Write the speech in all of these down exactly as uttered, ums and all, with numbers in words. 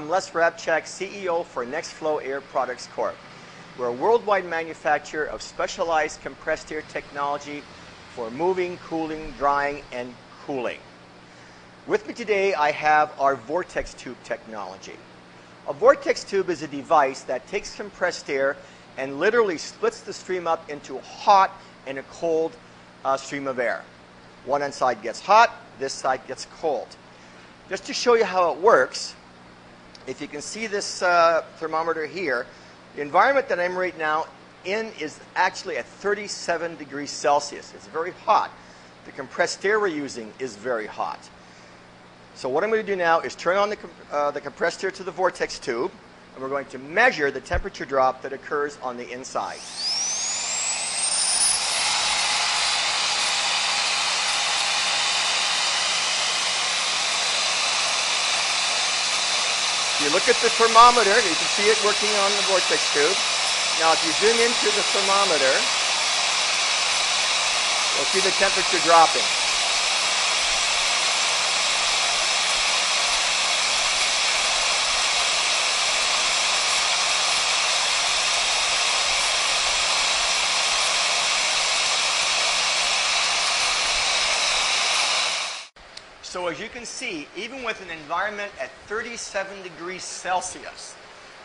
I'm Les Rapczak, C E O for Nex Flow Air Products Corp. We're a worldwide manufacturer of specialized compressed air technology for moving, cooling, drying, and cooling. With me today, I have our Vortex tube technology. A Vortex tube is a device that takes compressed air and literally splits the stream up into a hot and a cold uh, stream of air. One side gets hot, this side gets cold. Just to show you how it works, if you can see this uh, thermometer here, the environment that I'm right now in is actually at thirty-seven degrees Celsius. It's very hot. The compressed air we're using is very hot. So what I'm going to do now is turn on the, uh, the compressed air to the Vortex tube, and we're going to measure the temperature drop that occurs on the inside. If you look at the thermometer, you can see it working on the Vortex tube. Now if you zoom into the thermometer, you'll see the temperature dropping. So as you can see, even with an environment at thirty-seven degrees Celsius,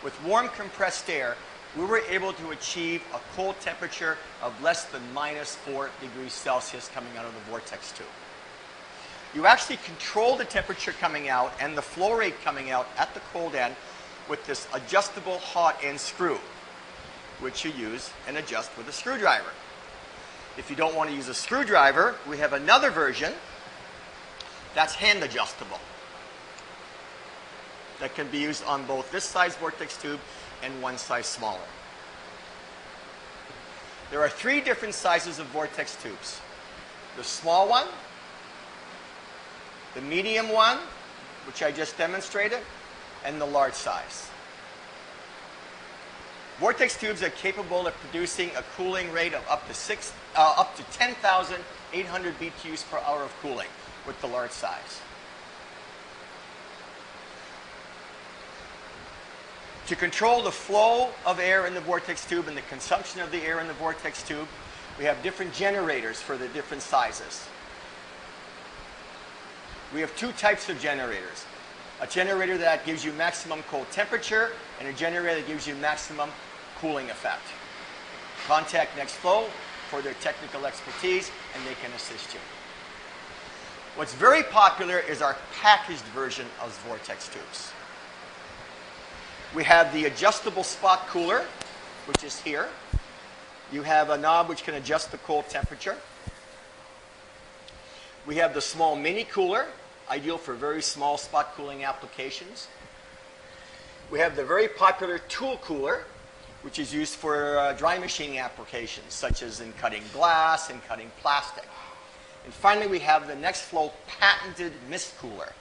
with warm compressed air, we were able to achieve a cold temperature of less than minus four degrees Celsius coming out of the Vortex tube. You actually control the temperature coming out and the flow rate coming out at the cold end with this adjustable hot end screw, which you use and adjust with a screwdriver. If you don't want to use a screwdriver, we have another version that's hand adjustable. That can be used on both this size Vortex tube and one size smaller. There are three different sizes of Vortex tubes. The small one, the medium one, which I just demonstrated, and the large size. Vortex tubes are capable of producing a cooling rate of up to six, uh, up to ten thousand eight hundred B T Us per hour of cooling with the large size. To control the flow of air in the Vortex tube and the consumption of the air in the Vortex tube, we have different generators for the different sizes. We have two types of generators. A generator that gives you maximum cold temperature and a generator that gives you maximum cooling effect. Contact Nex Flow for their technical expertise and they can assist you. What's very popular is our packaged version of Vortex tubes. We have the adjustable spot cooler, which is here. You have a knob which can adjust the cold temperature. We have the small mini cooler, ideal for very small spot cooling applications. We have the very popular tool cooler, which is used for uh, dry machining applications, such as in cutting glass and cutting plastic. And finally, we have the Nex Flow patented mist cooler,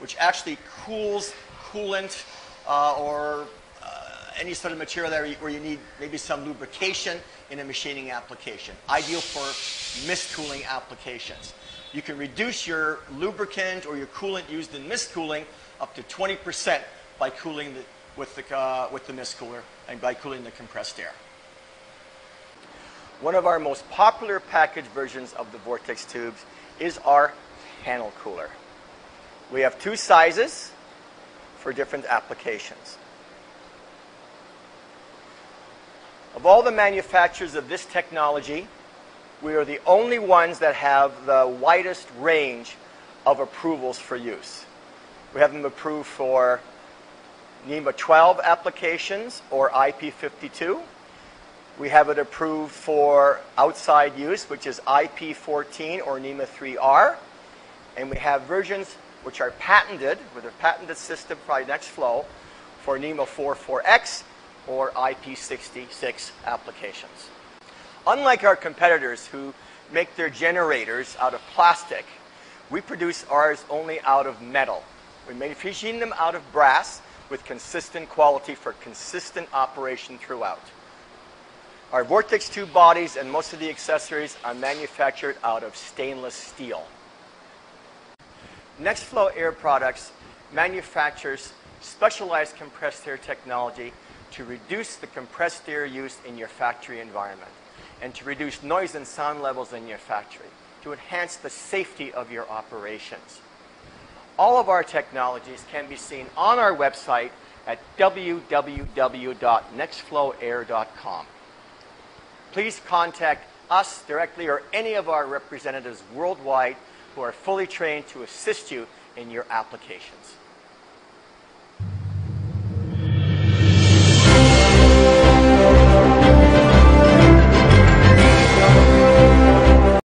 which actually cools coolant uh, or uh, any sort of material that where you need maybe some lubrication in a machining application, ideal for mist cooling applications. You can reduce your lubricant or your coolant used in mist cooling up to twenty percent by cooling the, with, the, uh, with the mist cooler and by cooling the compressed air. One of our most popular package versions of the Vortex tubes is our panel cooler. We have two sizes for different applications. Of all the manufacturers of this technology, we are the only ones that have the widest range of approvals for use. We have them approved for NEMA twelve applications or I P fifty-two. We have it approved for outside use, which is I P fourteen or NEMA three R. And we have versions which are patented, with a patented system by Nex Flow, for NEMA four point four X or I P sixty-six applications. Unlike our competitors who make their generators out of plastic, we produce ours only out of metal. We manufacture them out of brass with consistent quality for consistent operation throughout. Our Vortex tube bodies and most of the accessories are manufactured out of stainless steel. Nex Flow Air Products manufactures specialized compressed air technology to reduce the compressed air use in your factory environment and to reduce noise and sound levels in your factory, to enhance the safety of your operations. All of our technologies can be seen on our website at w w w dot nex flow air dot com. Please contact us directly or any of our representatives worldwide who are fully trained to assist you in your applications.